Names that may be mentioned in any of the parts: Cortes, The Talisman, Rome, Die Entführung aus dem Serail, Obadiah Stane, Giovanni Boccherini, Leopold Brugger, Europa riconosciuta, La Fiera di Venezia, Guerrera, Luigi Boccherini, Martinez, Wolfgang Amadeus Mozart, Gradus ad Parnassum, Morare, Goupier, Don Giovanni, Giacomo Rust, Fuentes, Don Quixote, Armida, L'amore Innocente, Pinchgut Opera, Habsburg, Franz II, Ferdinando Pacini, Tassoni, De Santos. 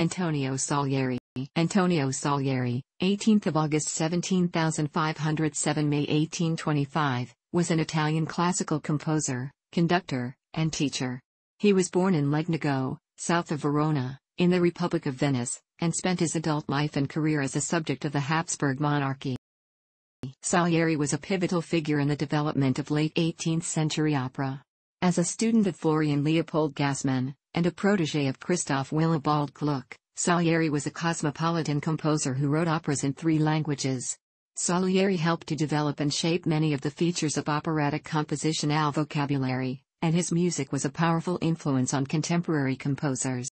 Antonio Salieri. Antonio Salieri, 18th of August 17,507 May 1825, was an Italian classical composer, conductor, and teacher. He was born in Legnago, south of Verona, in the Republic of Venice, and spent his adult life and career as a subject of the Habsburg monarchy. Salieri was a pivotal figure in the development of late 18th century opera. As a student of Florian Leopold Gassmann, and a protege of Christoph Willibald Gluck, Salieri was a cosmopolitan composer who wrote operas in three languages. Salieri helped to develop and shape many of the features of operatic composition and vocabulary, and his music was a powerful influence on contemporary composers.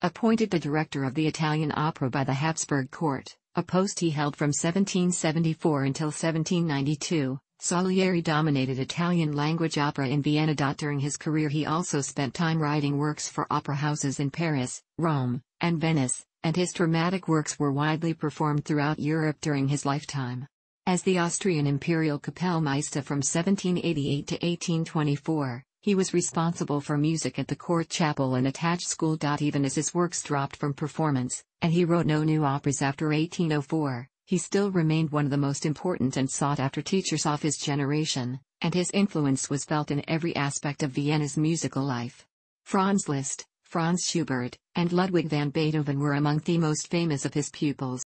Appointed the director of the Italian opera by the Habsburg court, a post he held from 1774 until 1792, Salieri dominated Italian-language opera in Vienna. During his career he also spent time writing works for opera houses in Paris, Rome, and Venice, and his dramatic works were widely performed throughout Europe during his lifetime. As the Austrian imperial Kapellmeister from 1788 to 1824, he was responsible for music at the court chapel and attached school. Even as his works dropped from performance, and he wrote no new operas after 1804, he still remained one of the most important and sought-after teachers of his generation, and his influence was felt in every aspect of Vienna's musical life. Franz Liszt, Franz Schubert, and Ludwig van Beethoven were among the most famous of his pupils.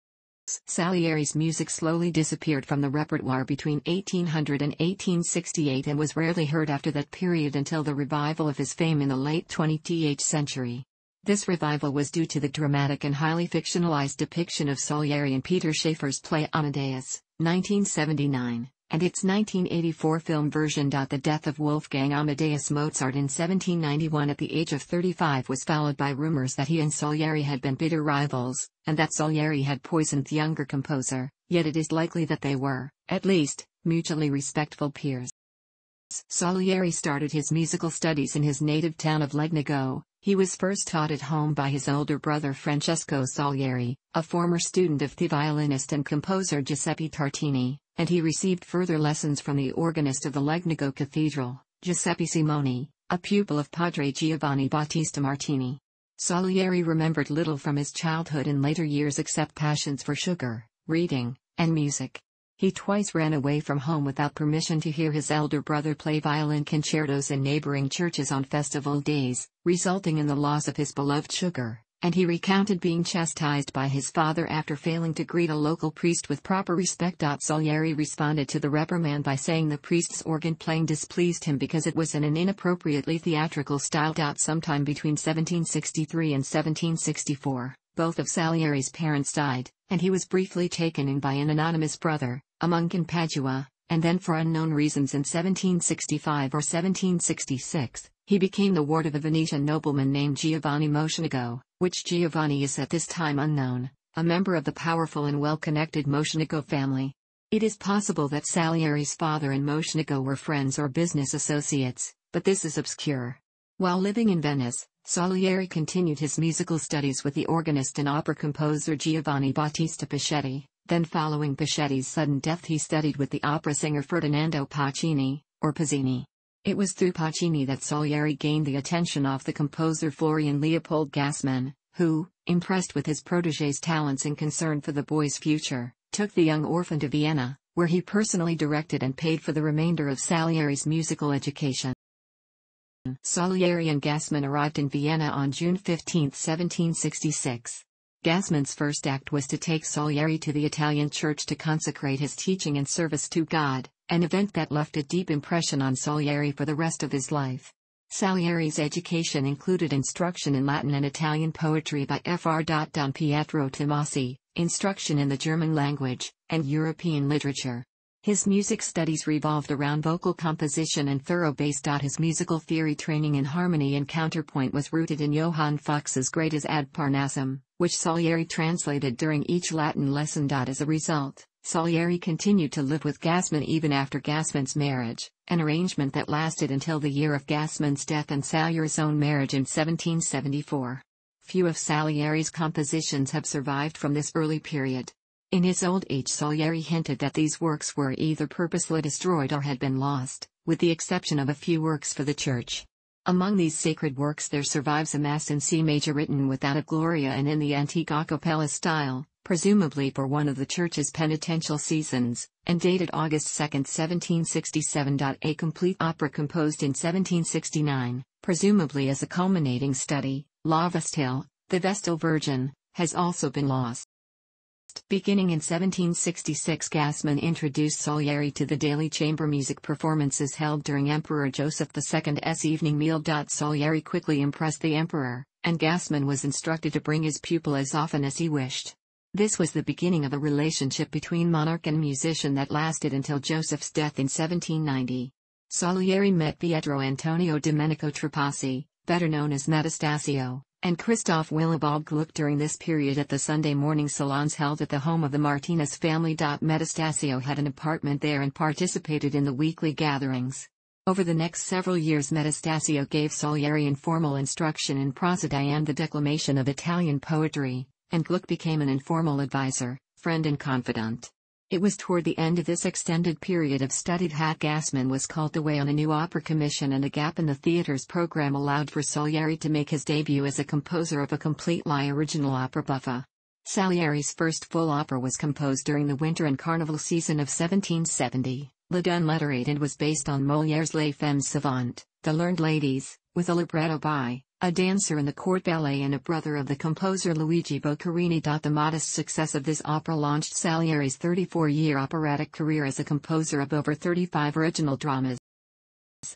Salieri's music slowly disappeared from the repertoire between 1800 and 1868 and was rarely heard after that period until the revival of his fame in the late 20th century. This revival was due to the dramatic and highly fictionalized depiction of Salieri in Peter Schaeffer's play Amadeus, 1979, and its 1984 film version. The death of Wolfgang Amadeus Mozart in 1791 at the age of 35 was followed by rumors that he and Salieri had been bitter rivals, and that Salieri had poisoned the younger composer, yet it is likely that they were, at least, mutually respectful peers. Salieri started his musical studies in his native town of Legnago. He was first taught at home by his older brother Francesco Salieri, a former student of the violinist and composer Giuseppe Tartini, and he received further lessons from the organist of the Legnago Cathedral, Giuseppe Simoni, a pupil of Padre Giovanni Battista Martini. Salieri remembered little from his childhood and later years except passions for sugar, reading, and music. He twice ran away from home without permission to hear his elder brother play violin concertos in neighboring churches on festival days, resulting in the loss of his beloved sugar, and he recounted being chastised by his father after failing to greet a local priest with proper respect. Salieri responded to the reprimand by saying the priest's organ playing displeased him because it was in an inappropriately theatrical style. Sometime between 1763 and 1764, both of Salieri's parents died, and he was briefly taken in by an anonymous brother, a monk in Padua, and then for unknown reasons in 1765 or 1766, he became the ward of a Venetian nobleman named Giovanni Mocenigo, which Giovanni is at this time unknown, a member of the powerful and well-connected Mocenigo family. It is possible that Salieri's father and Mocenigo were friends or business associates, but this is obscure. While living in Venice, Salieri continued his musical studies with the organist and opera composer Giovanni Battista Paschetti. Then following Paschetti's sudden death he studied with the opera singer Ferdinando Pacini, or Pazzini. It was through Pacini that Salieri gained the attention of the composer Florian Leopold Gassmann, who, impressed with his protégé's talents and concern for the boy's future, took the young orphan to Vienna, where he personally directed and paid for the remainder of Salieri's musical education. Salieri and Gassmann arrived in Vienna on June 15, 1766. Gassmann's first act was to take Salieri to the Italian church to consecrate his teaching and service to God, an event that left a deep impression on Salieri for the rest of his life. Salieri's education included instruction in Latin and Italian poetry by Fr. Don Pietro Tomasi, instruction in the German language, and European literature. His music studies revolved around vocal composition and thorough bass. His musical theory training in harmony and counterpoint was rooted in Johann Fuchs's Gradus ad Parnassum, which Salieri translated during each Latin lesson. As a result, Salieri continued to live with Gassmann even after Gassmann's marriage, an arrangement that lasted until the year of Gassmann's death and Salieri's own marriage in 1774. Few of Salieri's compositions have survived from this early period. In his old age Salieri hinted that these works were either purposely destroyed or had been lost, with the exception of a few works for the church. Among these sacred works there survives a Mass in C major written without a Gloria and in the antique a cappella style, presumably for one of the church's penitential seasons, and dated August 2, 1767. A complete opera composed in 1769, presumably as a culminating study, La Vestale, the Vestal Virgin, has also been lost. Beginning in 1766, Gassmann introduced Salieri to the daily chamber music performances held during Emperor Joseph II's evening meal. Salieri quickly impressed the emperor, and Gassmann was instructed to bring his pupil as often as he wished. This was the beginning of a relationship between monarch and musician that lasted until Joseph's death in 1790. Salieri met Pietro Antonio Domenico Trapassi, better known as Metastasio, and Christoph Willibald Gluck during this period at the Sunday morning salons held at the home of the Martinez family. Metastasio had an apartment there and participated in the weekly gatherings. Over the next several years, Metastasio gave Salieri informal instruction in prosody and the declamation of Italian poetry, and Gluck became an informal advisor, friend and confidant. It was toward the end of this extended period of studied that Gassmann was called away on a new opera commission, and a gap in the theater's program allowed for Salieri to make his debut as a composer of a completely original opera buffa. Salieri's first full opera was composed during the winter and carnival season of 1770, La Lettre, and was based on Molière's Les Femmes Savants, the learned ladies, with a libretto by a dancer in the court ballet and a brother of the composer Luigi Boccherini. The modest success of this opera launched Salieri's 34-year operatic career as a composer of over 35 original dramas.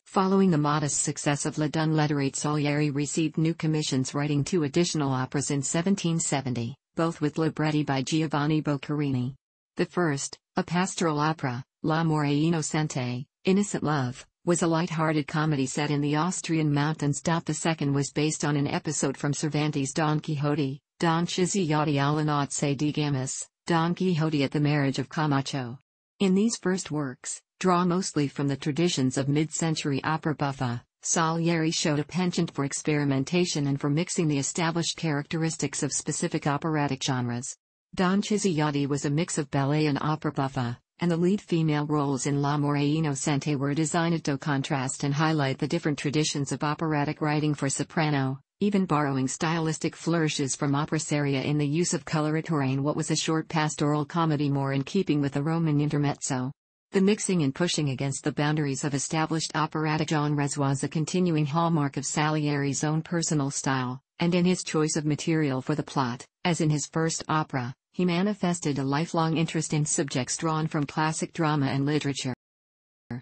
Following the modest success of La Lettre, Salieri received new commissions writing two additional operas in 1770, both with libretti by Giovanni Boccherini. The first, a pastoral opera, L'amore Innocente, Innocent Love, was a light-hearted comedy set in the Austrian mountains. The second was based on an episode from Cervantes' Don Quixote, Don Quixote alla nozze di Gamis, Don Quixote at the marriage of Camacho. In these first works, drawn mostly from the traditions of mid-century opera buffa, Salieri showed a penchant for experimentation and for mixing the established characteristics of specific operatic genres. Don Quixote was a mix of ballet and opera buffa, and the lead female roles in L'amore Innocente were designed to contrast and highlight the different traditions of operatic writing for soprano, even borrowing stylistic flourishes from opera seria in the use of coloratura in what was a short pastoral comedy more in keeping with the Roman intermezzo. The mixing and pushing against the boundaries of established operatic genres was a continuing hallmark of Salieri's own personal style, and in his choice of material for the plot, as in his first opera, he manifested a lifelong interest in subjects drawn from classic drama and literature.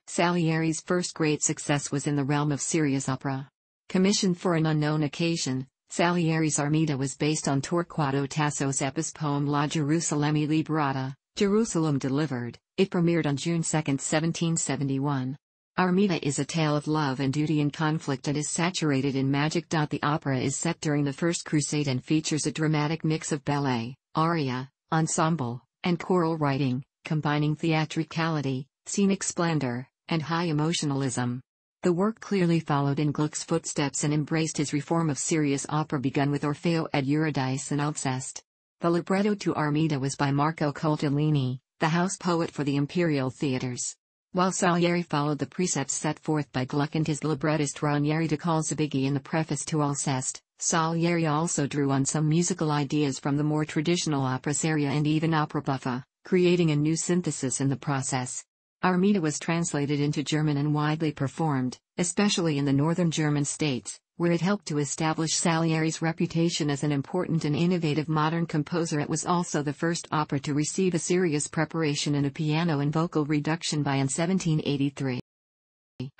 Salieri's first great success was in the realm of serious opera. Commissioned for an unknown occasion, Salieri's Armida was based on Torquato Tasso's epos poem La Gerusalemme Liberata, Jerusalem Delivered. It premiered on June 2, 1771. Armida is a tale of love and duty and conflict and is saturated in magic. The opera is set during the First Crusade and features a dramatic mix of ballet, aria, ensemble, and choral writing, combining theatricality, scenic splendor, and high emotionalism. The work clearly followed in Gluck's footsteps and embraced his reform of serious opera begun with Orfeo ed Eurydice and Alceste. The libretto to Armida was by Marco Coltellini, the house poet for the Imperial Theatres. While Salieri followed the precepts set forth by Gluck and his librettist Ranieri de Calzabigi in the preface to Alceste, Salieri also drew on some musical ideas from the more traditional opera seria and even opera buffa, creating a new synthesis in the process. Armida was translated into German and widely performed, especially in the northern German states, where it helped to establish Salieri's reputation as an important and innovative modern composer. It was also the first opera to receive a serious preparation and a piano and vocal reduction by in 1783.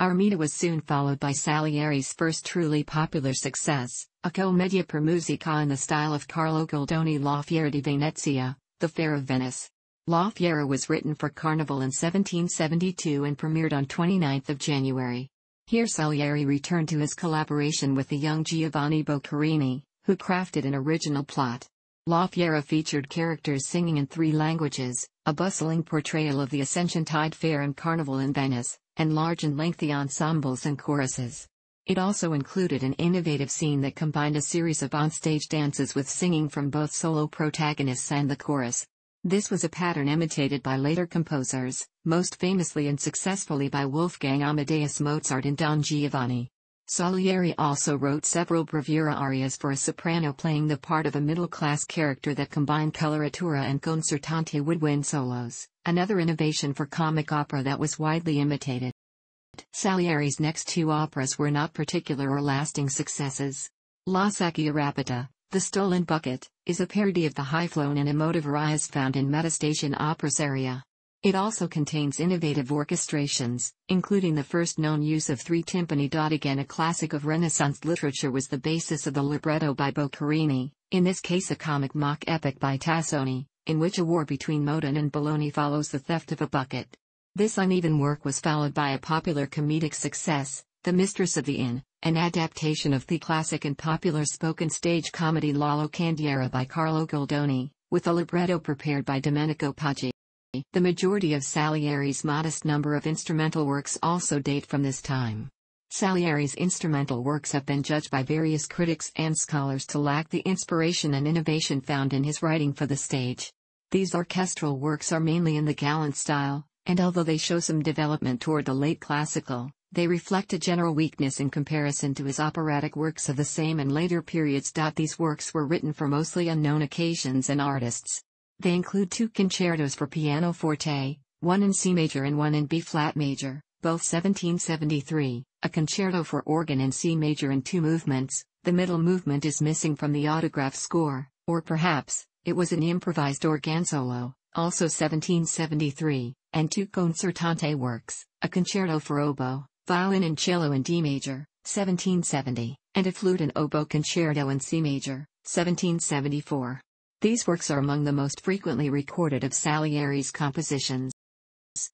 Armida was soon followed by Salieri's first truly popular success, a commedia per musica in the style of Carlo Goldoni, La Fiera di Venezia, the Fair of Venice. La Fiera was written for Carnival in 1772 and premiered on 29 January. Here Salieri returned to his collaboration with the young Giovanni Boccherini, who crafted an original plot. La Fiera featured characters singing in three languages, a bustling portrayal of the Ascension-tide fair and carnival in Venice, and large and lengthy ensembles and choruses. It also included an innovative scene that combined a series of onstage dances with singing from both solo protagonists and the chorus. This was a pattern imitated by later composers, most famously and successfully by Wolfgang Amadeus Mozart and Don Giovanni. Salieri also wrote several bravura arias for a soprano playing the part of a middle-class character that combined coloratura and concertante woodwind solos, another innovation for comic opera that was widely imitated. Salieri's next two operas were not particular or lasting successes. La Sacchia Rapita, The Stolen Bucket, is a parody of the high-flown and emotive arias found in Metastation opera's area. It also contains innovative orchestrations, including the first known use of three timpani. Again, a classic of Renaissance literature was the basis of the libretto by Boccherini, in this case a comic mock epic by Tassoni, in which a war between Modena and Bologna follows the theft of a bucket. This uneven work was followed by a popular comedic success, The Mistress of the Inn, an adaptation of the classic and popular spoken stage comedy La Locandiera by Carlo Goldoni, with a libretto prepared by Domenico Poggi. The majority of Salieri's modest number of instrumental works also date from this time. Salieri's instrumental works have been judged by various critics and scholars to lack the inspiration and innovation found in his writing for the stage. These orchestral works are mainly in the gallant style, and although they show some development toward the late classical, they reflect a general weakness in comparison to his operatic works of the same and later periods. These works were written for mostly unknown occasions and artists. They include two concertos for pianoforte, one in C major and one in B flat major, both 1773, a concerto for organ in C major in two movements. The middle movement is missing from the autograph score, or perhaps it was an improvised organ solo, also 1773, and two concertante works, a concerto for oboe, violin and cello in D major, 1770, and a flute and oboe concerto in C major, 1774. These works are among the most frequently recorded of Salieri's compositions.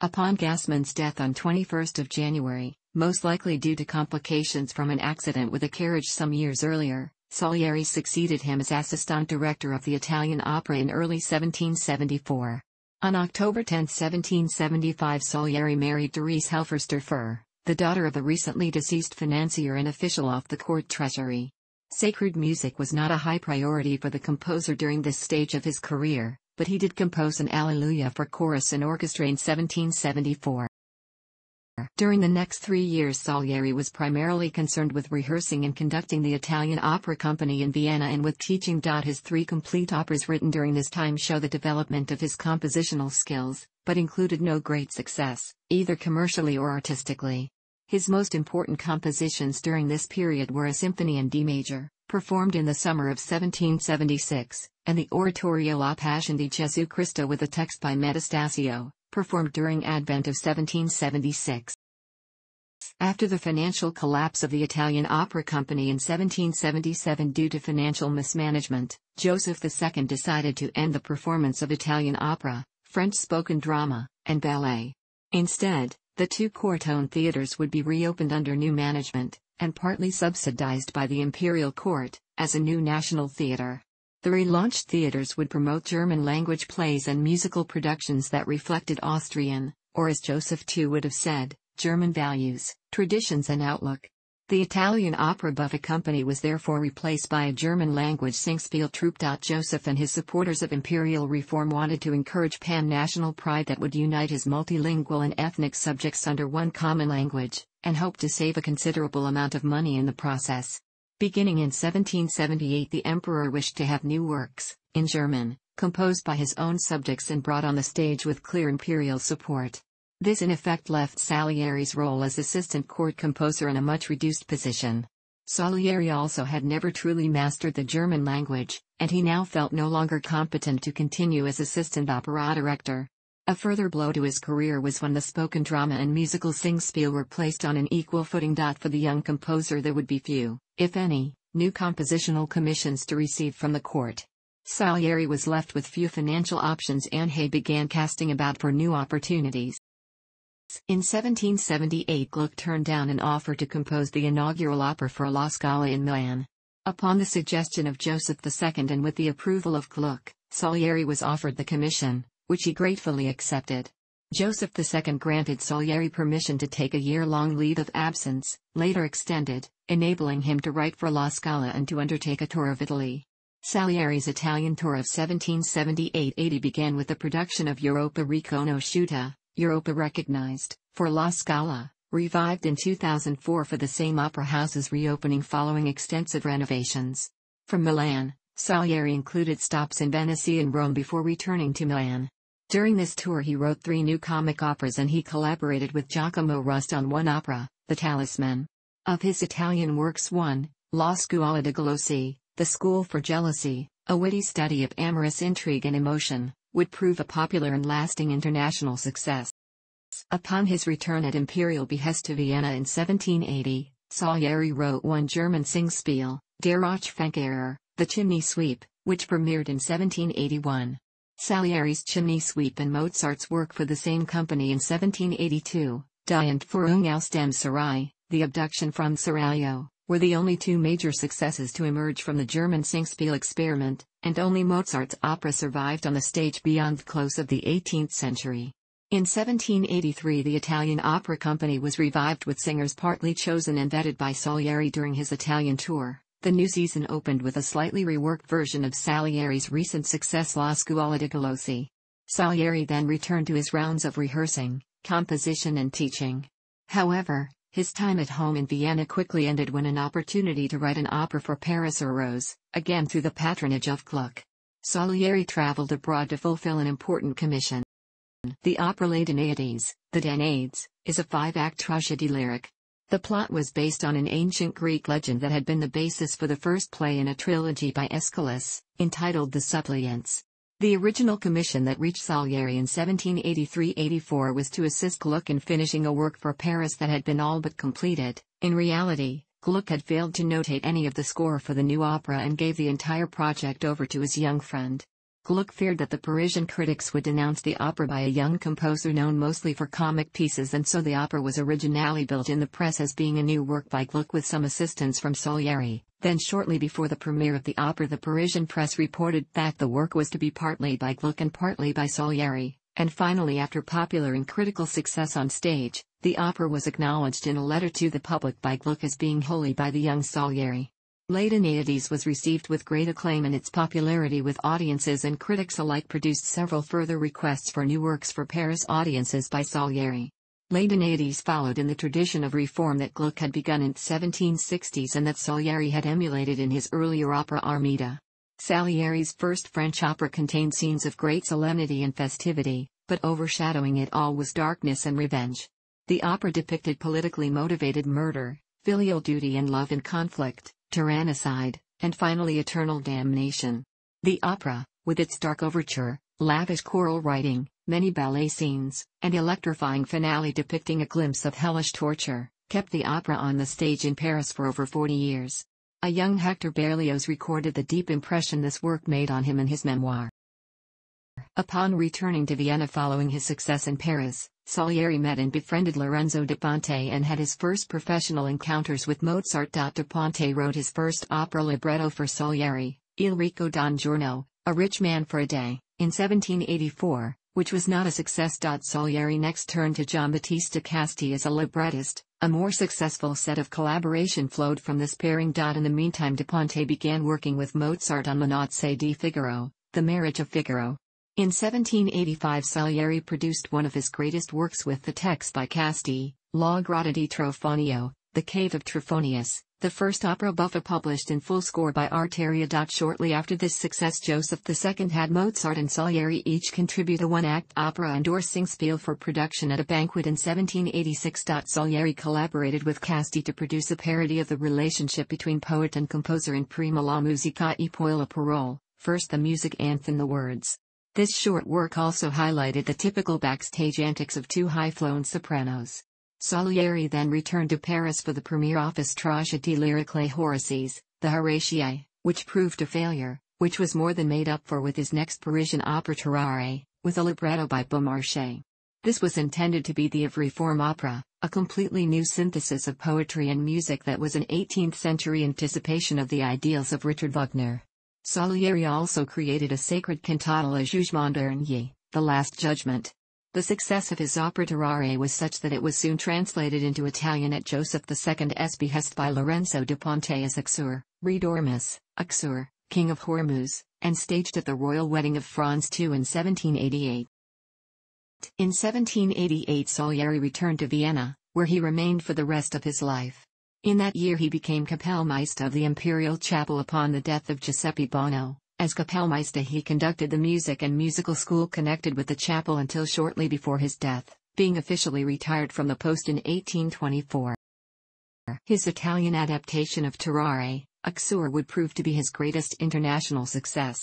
Upon Gassmann's death on 21 January, most likely due to complications from an accident with a carriage some years earlier, Salieri succeeded him as assistant director of the Italian opera in early 1774. On October 10, 1775, Salieri married Therese Helferster-Furr, the daughter of a recently deceased financier and official of the court treasury. Sacred music was not a high priority for the composer during this stage of his career, but he did compose an Alleluia for chorus and orchestra in 1774. During the next 3 years, Salieri was primarily concerned with rehearsing and conducting the Italian Opera Company in Vienna and with teaching. His three complete operas written during this time show the development of his compositional skills, but included no great success, either commercially or artistically. His most important compositions during this period were a symphony in D major, performed in the summer of 1776, and the oratorio La Passion di Gesù Cristo with a text by Metastasio, performed during Advent of 1776. After the financial collapse of the Italian Opera Company in 1777 due to financial mismanagement, Joseph II decided to end the performance of Italian opera, French spoken drama, and ballet. Instead, the two Cortone theaters would be reopened under new management, and partly subsidized by the imperial court, as a new national theater. The relaunched theaters would promote German-language plays and musical productions that reflected Austrian, or as Joseph II would have said, German values, traditions and outlook. The Italian opera buffa company was therefore replaced by a German-language Singspiel troupe. Joseph and his supporters of imperial reform wanted to encourage pan-national pride that would unite his multilingual and ethnic subjects under one common language, and hoped to save a considerable amount of money in the process. Beginning in 1778, the emperor wished to have new works, in German, composed by his own subjects and brought on the stage with clear imperial support. This in effect left Salieri's role as assistant court composer in a much reduced position. Salieri also had never truly mastered the German language, and he now felt no longer competent to continue as assistant opera director. A further blow to his career was when the spoken drama and musical Singspiel were placed on an equal footing. For the young composer there would be few, if any, new compositional commissions to receive from the court. Salieri was left with few financial options and he began casting about for new opportunities. In 1778 Gluck turned down an offer to compose the inaugural opera for La Scala in Milan. Upon the suggestion of Joseph II and with the approval of Gluck, Salieri was offered the commission, which he gratefully accepted. Joseph II granted Salieri permission to take a year-long leave of absence, later extended, enabling him to write for La Scala and to undertake a tour of Italy. Salieri's Italian tour of 1778-80 began with the production of Europa Riconosciuta, Europa Recognized, for La Scala, revived in 2004 for the same opera house's reopening following extensive renovations. From Milan, Salieri included stops in Venice and Rome before returning to Milan. During this tour he wrote 3 new comic operas and he collaborated with Giacomo Rust on 1 opera, The Talisman. Of his Italian works 1, La Scuola de' Gelosi, The School for Jealousy, a witty study of amorous intrigue and emotion, would prove a popular and lasting international success. Upon his return at imperial behest to Vienna in 1780, Salieri wrote 1 German singspiel, Der Rauchfangkehrer, The Chimney Sweep, which premiered in 1781. Salieri's Chimney Sweep and Mozart's work for the same company in 1782, Die Entführung aus dem Serail, The Abduction from Seraglio, were the only 2 major successes to emerge from the German singspiel experiment, and only Mozart's opera survived on the stage beyond the close of the 18th century. In 1783 the Italian opera company was revived with singers partly chosen and vetted by Salieri during his Italian tour. The new season opened with a slightly reworked version of Salieri's recent success La Scuola de' Gelosi. Salieri then returned to his rounds of rehearsing, composition and teaching. However, his time at home in Vienna quickly ended when an opportunity to write an opera for Paris arose, again through the patronage of Gluck. Salieri traveled abroad to fulfill an important commission. The opera Les Danaïdes, The Danaïdes, is a 5-act tragedy lyric. The plot was based on an ancient Greek legend that had been the basis for the first play in a trilogy by Aeschylus, entitled The Suppliants. The original commission that reached Salieri in 1783-84 was to assist Gluck in finishing a work for Paris that had been all but completed. In reality, Gluck had failed to notate any of the score for the new opera and gave the entire project over to his young friend. Gluck feared that the Parisian critics would denounce the opera by a young composer known mostly for comic pieces, and so the opera was originally billed in the press as being a new work by Gluck with some assistance from Salieri. Then shortly before the premiere of the opera the Parisian press reported that the work was to be partly by Gluck and partly by Salieri, and finally after popular and critical success on stage, the opera was acknowledged in a letter to the public by Gluck as being wholly by the young Salieri. Les Danaïdes was received with great acclaim, and its popularity with audiences and critics alike produced several further requests for new works for Paris audiences by Salieri. Les Danaïdes followed in the tradition of reform that Gluck had begun in the 1760s and that Salieri had emulated in his earlier opera Armida. Salieri's first French opera contained scenes of great solemnity and festivity, but overshadowing it all was darkness and revenge. The opera depicted politically motivated murder, filial duty and love in conflict, tyrannicide, and finally eternal damnation. The opera, with its dark overture, lavish choral writing, many ballet scenes, and electrifying finale depicting a glimpse of hellish torture, kept the opera on the stage in Paris for over 40 years. A young Hector Berlioz recorded the deep impression this work made on him in his memoir. Upon returning to Vienna following his success in Paris, Salieri met and befriended Lorenzo da Ponte and had his first professional encounters with Mozart. Da Ponte wrote his first opera libretto for Salieri, Il Ricco d'un Giorno, A Rich Man for a Day, in 1784, which was not a success. Salieri next turned to Giambattista Casti as a librettist. A more successful set of collaboration flowed from this pairing. In the meantime da Ponte began working with Mozart on L'Ozze di Figaro, The Marriage of Figaro. In 1785 Salieri produced one of his greatest works with the text by Casti, La Grotta di Trofonio, The Cave of Trophonius, the first opera buffa published in full score by Arteria. Shortly after this success Joseph II had Mozart and Salieri each contribute a 1-act opera and/or singspiel for production at a banquet in 1786. Salieri collaborated with Casti to produce a parody of the relationship between poet and composer in Prima la musica e poi la parola, first the music and then the words. This short work also highlighted the typical backstage antics of 2 high-flown sopranos. Salieri then returned to Paris for the premiere of his tragedy lyric Les Horaces, The Horatii, which proved a failure, which was more than made up for with his next Parisian opera Tarare, with a libretto by Beaumarchais. This was intended to be the of reform opera, a completely new synthesis of poetry and music that was an 18th-century anticipation of the ideals of Richard Wagner. Salieri also created a sacred cantata Le Jugement Dernier, The Last Judgment. The success of his opera Tarare was such that it was soon translated into Italian at Joseph II's behest by Lorenzo da Ponte as Axur, Re d'Ormus, Axur, King of Hormuz, and staged at the royal wedding of Franz II in 1788. In 1788 Salieri returned to Vienna, where he remained for the rest of his life. In that year he became Kapellmeister of the Imperial Chapel upon the death of Giuseppe Bonno. As Kapellmeister he conducted the music and musical school connected with the chapel until shortly before his death, being officially retired from the post in 1824. His Italian adaptation of Tarare, Axur would prove to be his greatest international success.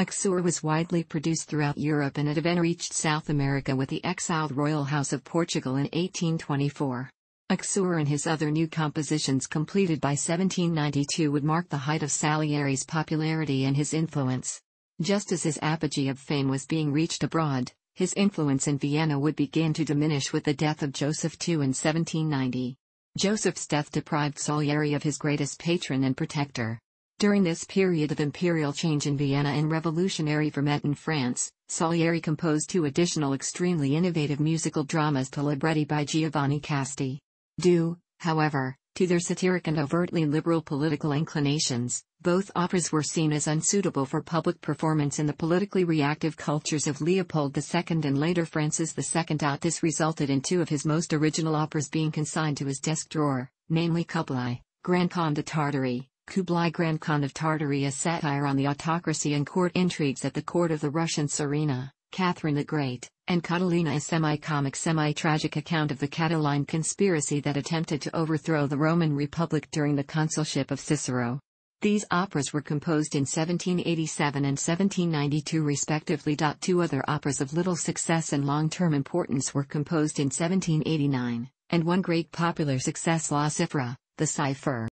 Axur was widely produced throughout Europe and it even reached South America with the exiled Royal House of Portugal in 1824. Axur and his other new compositions completed by 1792 would mark the height of Salieri's popularity and his influence. Just as his apogee of fame was being reached abroad, his influence in Vienna would begin to diminish with the death of Joseph II in 1790. Joseph's death deprived Salieri of his greatest patron and protector. During this period of imperial change in Vienna and revolutionary ferment in France, Salieri composed two additional extremely innovative musical dramas to libretti by Giovanni Casti. Due, however, to their satiric and overtly liberal political inclinations, both operas were seen as unsuitable for public performance in the politically reactive cultures of Leopold II and later Francis II. This resulted in two of his most original operas being consigned to his desk drawer, namely Kublai, Grand Khan of Tartary, Kublai Grand Khan of Tartary, a satire on the autocracy and court intrigues at the court of the Russian Tsarina, Catherine the Great, and Catalina, a semi-comic semi-tragic account of the Catiline conspiracy that attempted to overthrow the Roman Republic during the consulship of Cicero. These operas were composed in 1787 and 1792 respectively. Two other operas of little success and long-term importance were composed in 1789, and one great popular success, La Cifra, the Cipher.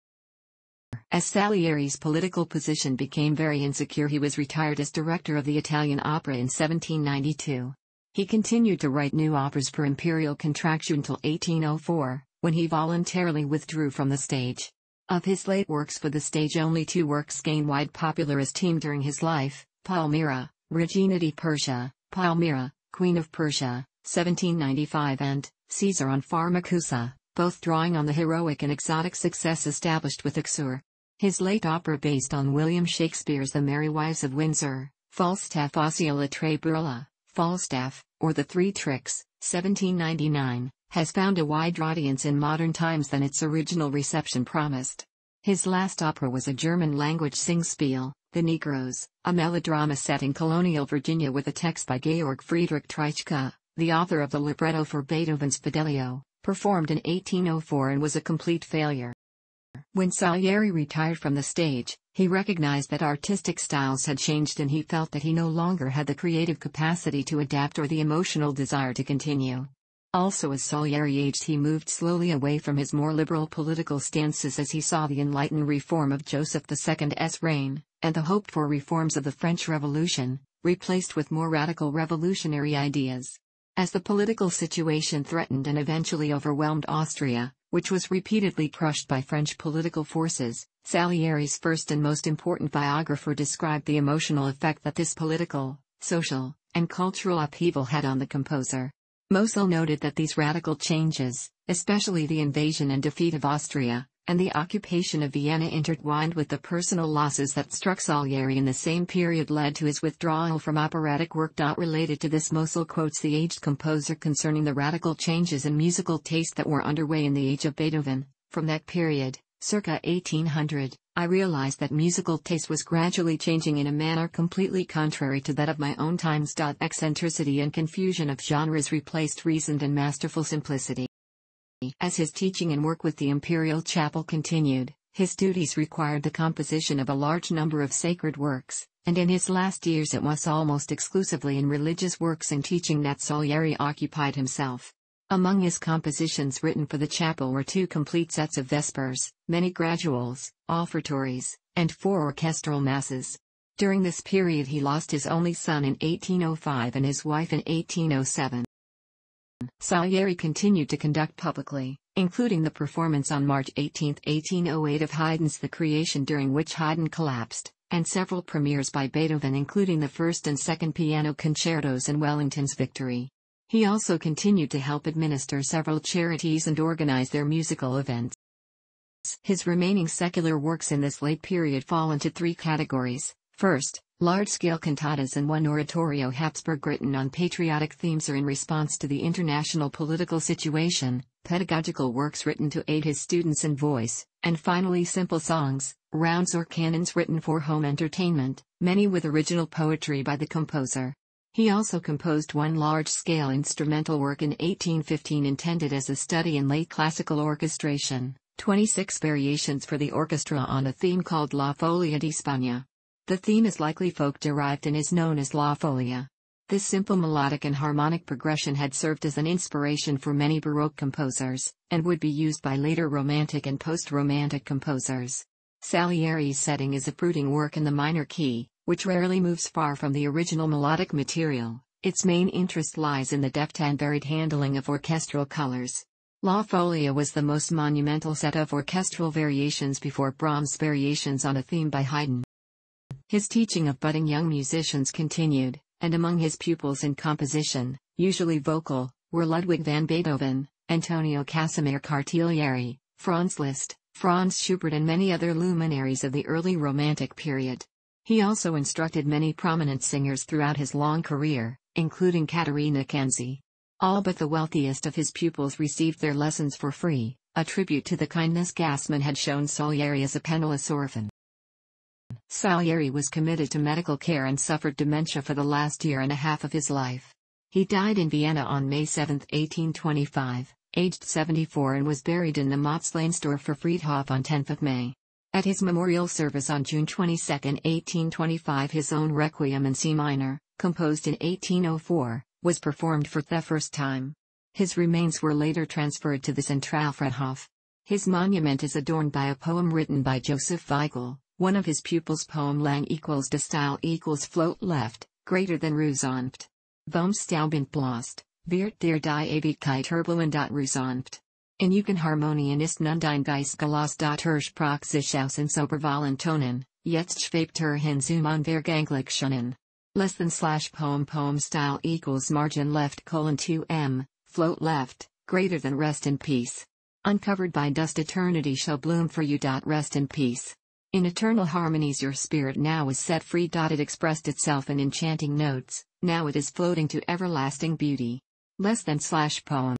As Salieri's political position became very insecure, he was retired as director of the Italian opera in 1792. He continued to write new operas per imperial contraction until 1804, when he voluntarily withdrew from the stage. Of his late works for the stage, only two works gained wide popular esteem during his life: Palmyra, Regina di Persia, Palmyra, Queen of Persia, 1795, and Caesar on Farmacusa, both drawing on the heroic and exotic success established with Axur. His late opera based on William Shakespeare's The Merry Wives of Windsor, Falstaff Osceola Tre Burla, Falstaff, or The Three Tricks, 1799, has found a wider audience in modern times than its original reception promised. His last opera was a German-language singspiel, The Negroes, a melodrama set in colonial Virginia with a text by Georg Friedrich Treitschke, the author of the libretto for Beethoven's Fidelio, performed in 1804 and was a complete failure. When Salieri retired from the stage, he recognized that artistic styles had changed and he felt that he no longer had the creative capacity to adapt or the emotional desire to continue. Also, as Salieri aged, he moved slowly away from his more liberal political stances as he saw the enlightened reform of Joseph II's reign, and the hoped-for reforms of the French Revolution, replaced with more radical revolutionary ideas. As the political situation threatened and eventually overwhelmed Austria, which was repeatedly crushed by French political forces, Salieri's first and most important biographer described the emotional effect that this political, social, and cultural upheaval had on the composer. Mosel noted that these radical changes, especially the invasion and defeat of Austria, and the occupation of Vienna, intertwined with the personal losses that struck Salieri in the same period, led to his withdrawal from operatic work. Related to this, Mosel quotes the aged composer concerning the radical changes in musical taste that were underway in the age of Beethoven. From that period, circa 1800, I realized that musical taste was gradually changing in a manner completely contrary to that of my own times. Eccentricity and confusion of genres replaced reasoned and masterful simplicity. As his teaching and work with the Imperial Chapel continued, his duties required the composition of a large number of sacred works, and in his last years it was almost exclusively in religious works and teaching that Salieri occupied himself. Among his compositions written for the chapel were two complete sets of vespers, many graduals, offertories, and four orchestral masses. During this period he lost his only son in 1805 and his wife in 1807. Salieri continued to conduct publicly, including the performance on March 18, 1808 of Haydn's The Creation, during which Haydn collapsed, and several premieres by Beethoven, including the first and second piano concertos and Wellington's Victory. He also continued to help administer several charities and organize their musical events. His remaining secular works in this late period fall into three categories: first, large-scale cantatas and one oratorio Habsburg written on patriotic themes or in response to the international political situation, pedagogical works written to aid his students in voice, and finally simple songs, rounds or canons written for home entertainment, many with original poetry by the composer. He also composed one large-scale instrumental work in 1815 intended as a study in late classical orchestration, 26 variations for the orchestra on a theme called La Folia d'Hispania. The theme is likely folk-derived and is known as La Folia. This simple melodic and harmonic progression had served as an inspiration for many Baroque composers, and would be used by later Romantic and post-Romantic composers. Salieri's setting is a brooding work in the minor key, which rarely moves far from the original melodic material. Its main interest lies in the deft and varied handling of orchestral colors. La Folia was the most monumental set of orchestral variations before Brahms' Variations on a Theme by Haydn. His teaching of budding young musicians continued, and among his pupils in composition, usually vocal, were Ludwig van Beethoven, Antonio Casimir Cartilieri, Franz Liszt, Franz Schubert and many other luminaries of the early Romantic period. He also instructed many prominent singers throughout his long career, including Caterina Canzi. All but the wealthiest of his pupils received their lessons for free, a tribute to the kindness Gassmann had shown Salieri as a penniless orphan. Salieri was committed to medical care and suffered dementia for the last year and a half of his life. He died in Vienna on May 7, 1825, aged 74, and was buried in the Matzleinsdorfer Friedhof on 10 May. At his memorial service on June 22, 1825, his own Requiem in C minor, composed in 1804, was performed for the first time. His remains were later transferred to the Zentralfriedhof. His monument is adorned by a poem written by Joseph Weigel, one of his pupils. Poem Lang equals de Style equals float left, greater than Rusanft. Vom Staub entblast, wird der die Ewigkeit Herblumen. Rusanft. In Eugen Harmonien ist nun dein Geist gelost. Hirschprach sich aus in soberwahlen Tonen, jetzt schwebt hin zum unvergänglich Schönen. Less than / poem. Poem style equals margin left : 2m, float left, greater than rest in peace. Uncovered by dust eternity shall bloom for you. Rest in peace. In eternal harmonies your spirit now is set free. It expressed itself in enchanting notes, now it is floating to everlasting beauty. Less than / poem.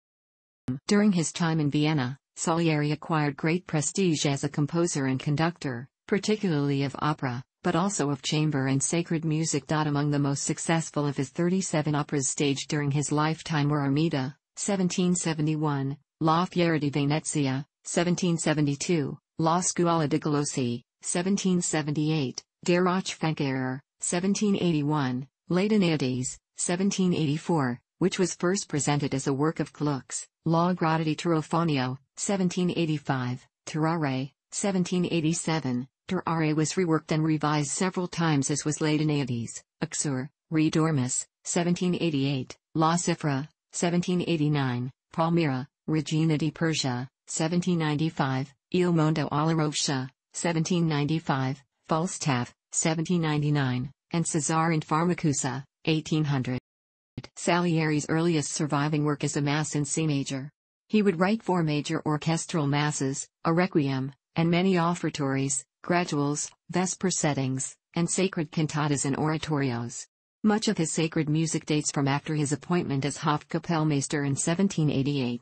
During his time in Vienna, Salieri acquired great prestige as a composer and conductor, particularly of opera, but also of chamber and sacred music. Among the most successful of his 37 operas staged during his lifetime were Armida, 1771, La Fiera di Venezia, 1772, La Scuola de' Gelosi, 1778, Der Rauchfangkehrer, 1781, Les Danaïdes, 1784, which was first presented as a work of Gluck's, La Grotta di Trofonio, 1785, Tarare, 1787, Tarare was reworked and revised several times, as was Les Danaïdes, Axur, Re d'Ormus, 1788, La Cifra, 1789, Palmyra, Regina di Persia, 1795, Il Mondo alla Rovescia, 1795, Falstaff, 1799, and Cesare in Farmacusa, 1800. Salieri's earliest surviving work is a Mass in C major. He would write 4 major orchestral masses, a requiem, and many offertories, graduals, vesper settings, and sacred cantatas and oratorios. Much of his sacred music dates from after his appointment as Hofkapellmeister in 1788.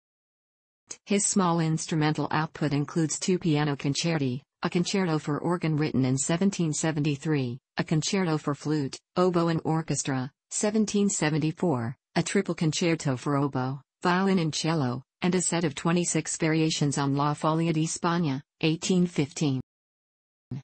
His small instrumental output includes 2 piano concerti, a concerto for organ written in 1773, a concerto for flute, oboe and orchestra, 1774, a triple concerto for oboe, violin and cello, and a set of 26 variations on La Folia d'Hispania, 1815.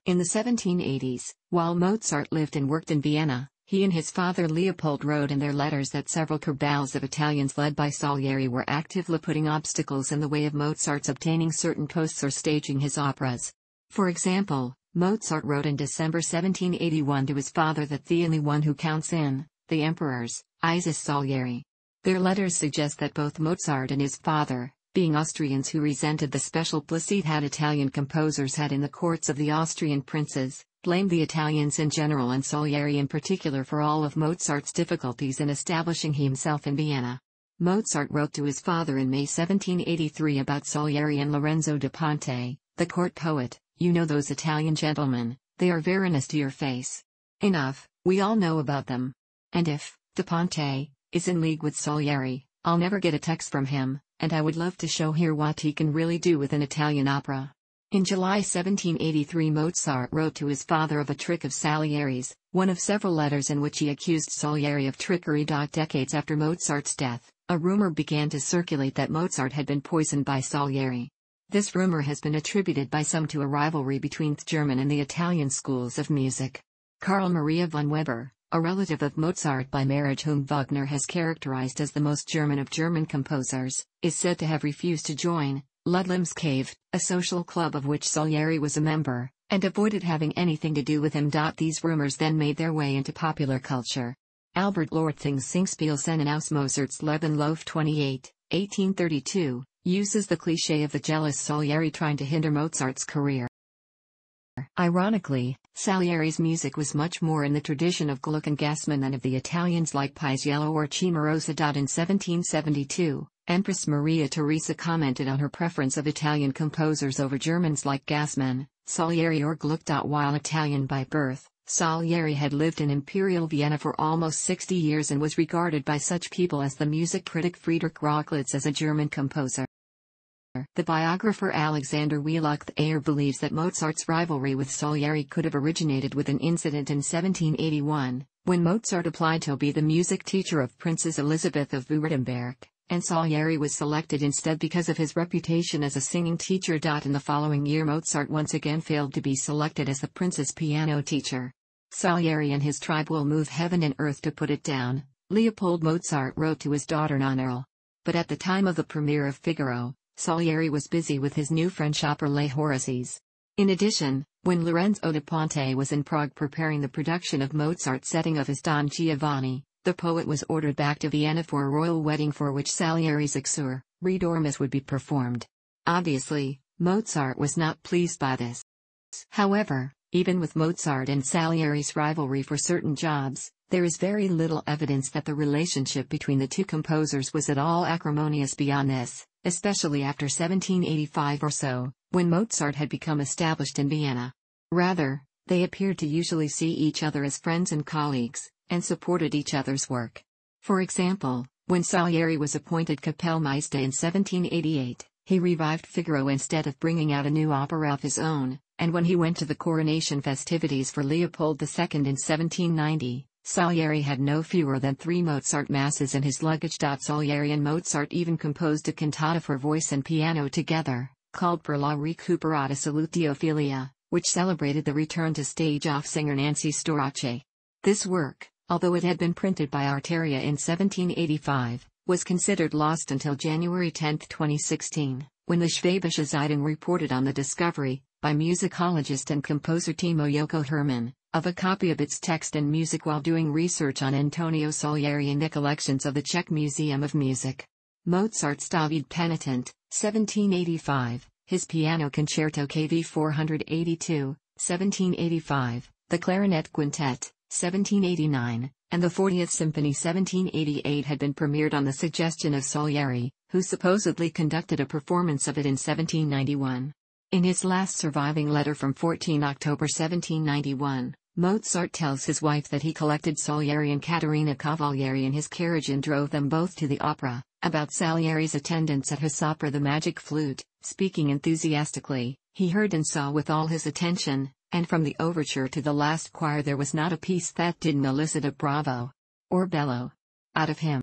In the 1780s, while Mozart lived and worked in Vienna, he and his father Leopold wrote in their letters that several cabals of Italians led by Salieri were actively putting obstacles in the way of Mozart's obtaining certain posts or staging his operas. For example, Mozart wrote in December 1781 to his father that the only one who counts in the emperors eyes is Salieri. Their letters suggest that both Mozart and his father, being Austrians who resented the special placid Italian composers had in the courts of the Austrian princes, blamed the Italians in general and Salieri in particular for all of Mozart's difficulties in establishing himself in Vienna. Mozart wrote to his father in May 1783 about Salieri and Lorenzo da Ponte, the court poet, "You know those Italian gentlemen, they are Veronese to your face. Enough, we all know about them. And if, da Ponte, is in league with Salieri, I'll never get a text from him, and I would love to show here what he can really do with an Italian opera. In July 1783 Mozart wrote to his father of a trick of Salieri's, one of several letters in which he accused Salieri of trickery. Decades after Mozart's death, a rumor began to circulate that Mozart had been poisoned by Salieri. This rumor has been attributed by some to a rivalry between the German and the Italian schools of music. Carl Maria von Weber, a relative of Mozart by marriage whom Wagner has characterized as the most German of German composers, is said to have refused to join Ludlam's Cave, a social club of which Salieri was a member, and avoided having anything to do with him. These rumors then made their way into popular culture. Albert Lortzing's Singspiel seinen aus Mozarts Leben Lof 28, 1832, uses the cliché of the jealous Salieri trying to hinder Mozart's career. Ironically, Salieri's music was much more in the tradition of Gluck and Gassmann than of the Italians like Paisiello or Cimarosa. In 1772, Empress Maria Theresa commented on her preference of Italian composers over Germans like Gassmann, Salieri or Gluck. While Italian by birth, Salieri had lived in Imperial Vienna for almost 60 years and was regarded by such people as the music critic Friedrich Rochlitz as a German composer. The biographer Alexander Wheelock Thayer believes that Mozart's rivalry with Salieri could have originated with an incident in 1781, when Mozart applied to be the music teacher of Princess Elizabeth of Württemberg, and Salieri was selected instead because of his reputation as a singing teacher. In the following year Mozart once again failed to be selected as the prince's piano teacher. Salieri and his tribe will move heaven and earth to put it down, Leopold Mozart wrote to his daughter Nannerl. But at the time of the premiere of Figaro, Salieri was busy with his new French opera Les Horaces. In addition, when Lorenzo da Ponte was in Prague preparing the production of Mozart's setting of his Don Giovanni, the poet was ordered back to Vienna for a royal wedding for which Salieri's Axur, Re d'Ormus would be performed. Obviously, Mozart was not pleased by this. However, even with Mozart and Salieri's rivalry for certain jobs, there is very little evidence that the relationship between the two composers was at all acrimonious beyond this, especially after 1785 or so, when Mozart had become established in Vienna. Rather, they appeared to usually see each other as friends and colleagues, and supported each other's work. For example, when Salieri was appointed Kapellmeister in 1788, he revived Figaro instead of bringing out a new opera of his own, and when he went to the coronation festivities for Leopold II in 1790, Salieri had no fewer than 3 Mozart masses in his luggage. Salieri and Mozart even composed a cantata for voice and piano together, called Per la recuperata salutiophilia, which celebrated the return to stage of singer Nancy Storace. This work, although it had been printed by Arteria in 1785, was considered lost until January 10, 2016, when the Schwäbische Zeitung reported on the discovery, by musicologist and composer Timo Yoko Hermann, of a copy of its text and music while doing research on Antonio Salieri in the collections of the Czech Museum of Music. Mozart's David Penitent, 1785, his Piano Concerto KV 482, 1785, the Clarinet Quintet, 1789, and the 40th Symphony 1788 had been premiered on the suggestion of Salieri, who supposedly conducted a performance of it in 1791. In his last surviving letter from 14 October 1791, Mozart tells his wife that he collected Salieri and Caterina Cavalieri in his carriage and drove them both to the opera, about Salieri's attendance at his opera The Magic Flute, speaking enthusiastically, he heard and saw with all his attention, and from the overture to the last choir there was not a piece that didn't elicit a bravo, or bellow, out of him.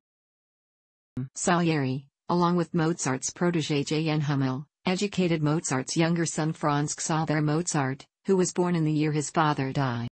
Salieri, along with Mozart's protégé J.N. Hummel, educated Mozart's younger son Franz Xaver Mozart, who was born in the year his father died.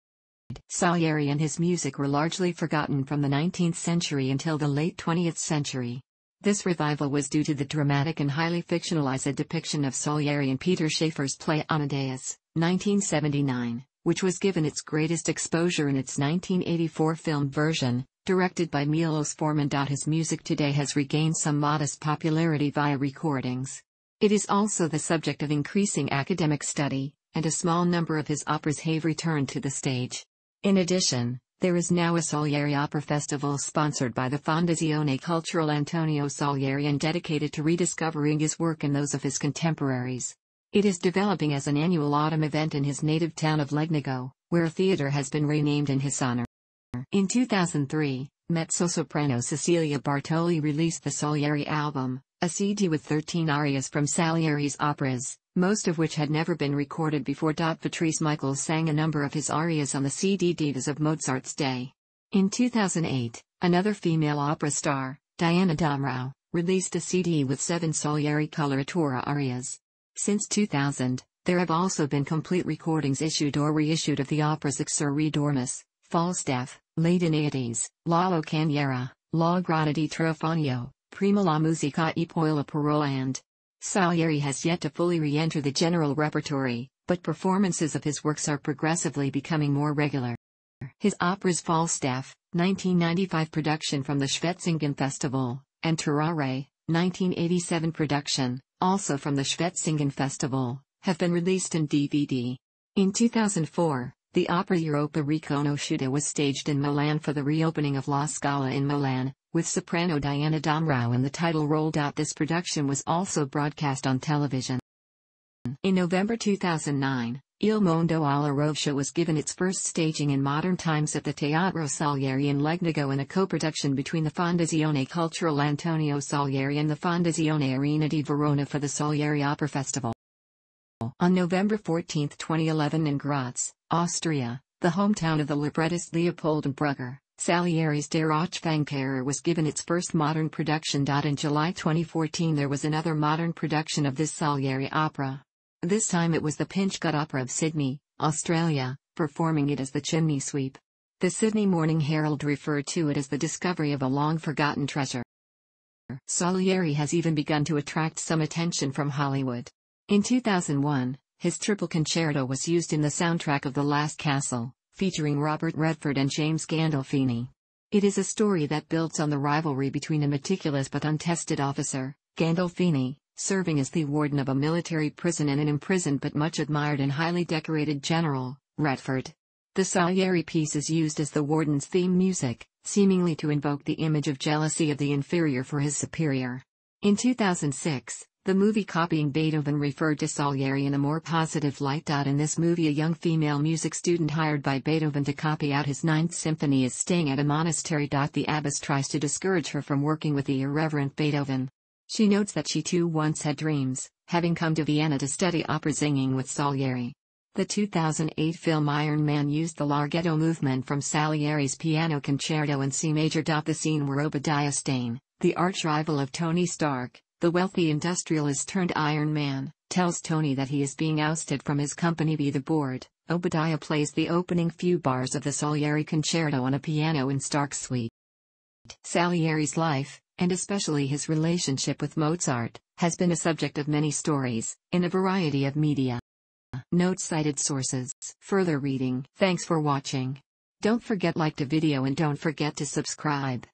Salieri and his music were largely forgotten from the 19th century until the late 20th century. This revival was due to the dramatic and highly fictionalized depiction of Salieri in Peter Schaeffer's play Amadeus, 1979, which was given its greatest exposure in its 1984 film version, directed by Milos Forman. His music today has regained some modest popularity via recordings. It is also the subject of increasing academic study, and a small number of his operas have returned to the stage. In addition, there is now a Salieri Opera Festival sponsored by the Fondazione Culturale Antonio Salieri and dedicated to rediscovering his work and those of his contemporaries. It is developing as an annual autumn event in his native town of Legnago, where a theater has been renamed in his honor. In 2003, mezzo-soprano Cecilia Bartoli released the Salieri album, a CD with 13 arias from Salieri's operas, most of which had never been recorded before. Patrice Michael sang a number of his arias on the CD Divas of Mozart's day. In 2008, another female opera star, Diana Damrau, released a CD with 7 Salieri coloratura arias. Since 2000, there have also been complete recordings issued or reissued of the operas Axur, Re d'Ormus, Falstaff, Les Danaïdes, La Locandiera, La Grotta di Trofonio, Prima la musica e poi la parola, and Salieri has yet to fully re-enter the general repertory, but performances of his works are progressively becoming more regular. His operas Falstaff, 1995 production from the Schwetzingen Festival, and Tarare, 1987 production, also from the Schwetzingen Festival, have been released in DVD. In 2004, the opera Europa Riconosciuta was staged in Milan for the reopening of La Scala in Milan, with soprano Diana Damrau in the title role. This production was also broadcast on television. In November 2009, Il Mondo alla Rovescia was given its first staging in modern times at the Teatro Salieri in Legnago in a co-production between the Fondazione Culturale Antonio Salieri and the Fondazione Arena di Verona for the Salieri Opera Festival. On November 14, 2011 in Graz, Austria, the hometown of the librettist Leopold Brugger, Salieri's Der Rauchfangkehrer was given its first modern production. In July 2014 there was another modern production of this Salieri opera. This time it was the Pinchgut Opera of Sydney, Australia, performing it as the Chimney Sweep. The Sydney Morning Herald referred to it as the discovery of a long-forgotten treasure. Salieri has even begun to attract some attention from Hollywood. In 2001, his triple concerto was used in the soundtrack of The Last Castle, featuring Robert Redford and James Gandolfini. It is a story that builds on the rivalry between a meticulous but untested officer, Gandolfini, serving as the warden of a military prison, and an imprisoned but much admired and highly decorated general, Redford. The Salieri piece is used as the warden's theme music, seemingly to invoke the image of jealousy of the inferior for his superior. In 2006, the movie Copying Beethoven referred to Salieri in a more positive light. In this movie a young female music student hired by Beethoven to copy out his Ninth Symphony is staying at a monastery. The abbess tries to discourage her from working with the irreverent Beethoven. She notes that she too once had dreams, having come to Vienna to study opera singing with Salieri. The 2008 film Iron Man used the larghetto movement from Salieri's Piano Concerto in C major. The scene where Obadiah Stane, the arch-rival of Tony Stark, the wealthy industrialist turned Iron Man, tells Tony that he is being ousted from his company by the board. Obadiah plays the opening few bars of the Salieri Concerto on a piano in Stark's suite. Salieri's life, and especially his relationship with Mozart, has been a subject of many stories, in a variety of media. Notes cited sources. Further reading. Thanks for watching. Don't forget like the video and don't forget to subscribe.